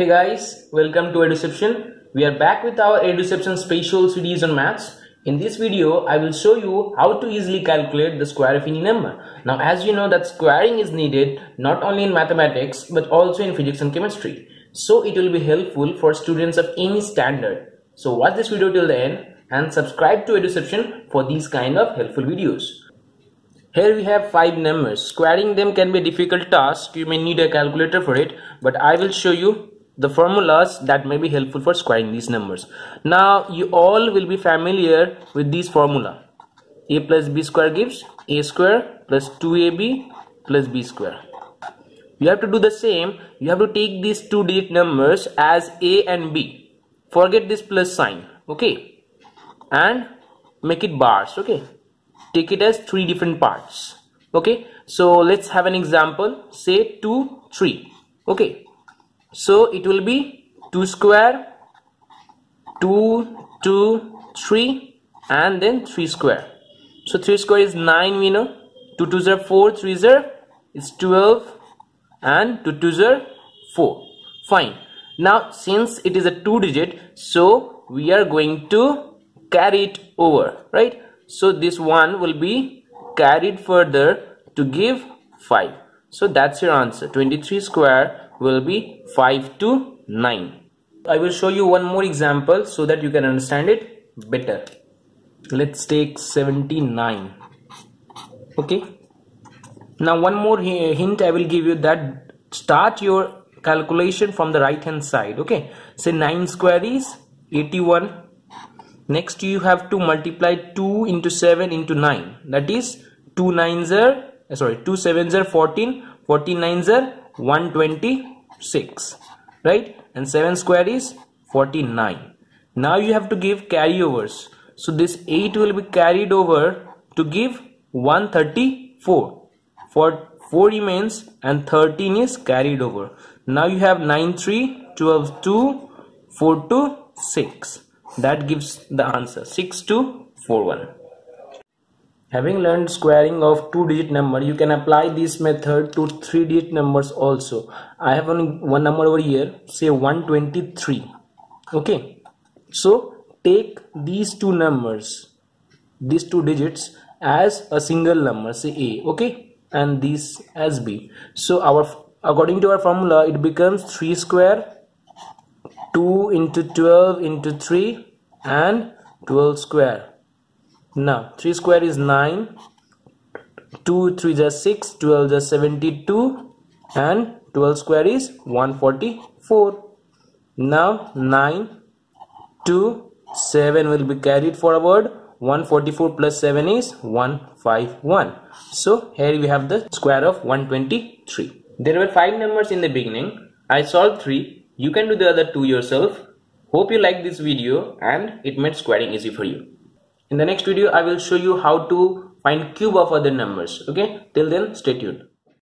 Hey guys, welcome to Eduception. We are back with our Eduception special series on maths. In this video, I will show you how to easily calculate the square of any number. Now, as you know that squaring is needed not only in mathematics but also in physics and chemistry. So it will be helpful for students of any standard. So watch this video till the end and subscribe to Eduception for these kind of helpful videos. Here we have 5 numbers. Squaring them can be a difficult task. You may need a calculator for it, but I will show you the formulas that may be helpful for squaring these numbers. Now you all will be familiar with this formula. A plus b square gives a square plus 2ab plus b square. You have to do the same. You have to take these two digit numbers as a and b. Forget this plus sign, okay? And make it bars, okay? Take it as 3 different parts, okay? So let's have an example. Say 2, 3, okay? So it will be 2 square, 2, 2, 3 and then 3 square. So 3 square is 9, we know. 2 2's are 4, 3's are 12 and 2 2's are 4. Fine. Now since it is a 2 digit, so we are going to carry it over, right? So this 1 will be carried further to give 5. So that's your answer. 23 square will be 5 to 9. I will show you one more example so that you can understand it better. Let's take 79. Okay. Now one more hint I will give you, that start your calculation from the right hand side. Okay. Say 9 square is 81. Next you have to multiply 2 into 7 into 9. That is 2 7s are 14. 14 9s are 126, right? And 7 square is 49. Now you have to give carryovers. So this 8 will be carried over to give 134. For 4 remains and 13 is carried over. Now you have 9 3, 12 2, 4 2, 6. That gives the answer 6 2, 4 1. Having learned squaring of 2-digit number, you can apply this method to 3-digit numbers also. I have only one number over here, say 123. Okay, so take these two numbers, these two digits as a single number, say A, okay, and this as B. So according to our formula, it becomes 3 square, 2 into 12 into 3 and 12 square. Now 3 square is 9, 2 3 is 6, 12 is 72 and 12 square is 144. Now 9, 2, 7 will be carried forward. 144 plus 7 is 151. So here we have the square of 123. There were 5 numbers in the beginning. I solved 3. You can do the other 2 yourself. Hope you like this video and it made squaring easy for you. In the next video, I will show you how to find cube of other numbers. Okay, till then, stay tuned.